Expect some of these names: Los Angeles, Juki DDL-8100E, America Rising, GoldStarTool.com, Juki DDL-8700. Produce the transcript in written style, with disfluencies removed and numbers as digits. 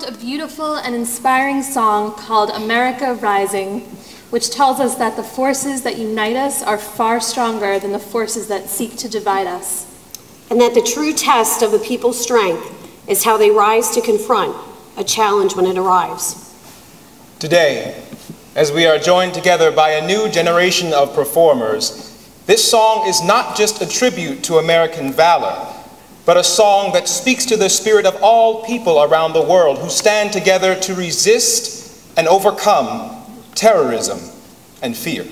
found a beautiful and inspiring song called America Rising, which tells us that the forces that unite us are far stronger than the forces that seek to divide us. And that the true test of a people's strength is how they rise to confront a challenge when it arrives. Today, as we are joined together by a new generation of performers, this song is not just a tribute to American valor, but a song that speaks to the spirit of all people around the world who stand together to resist and overcome terrorism and fear.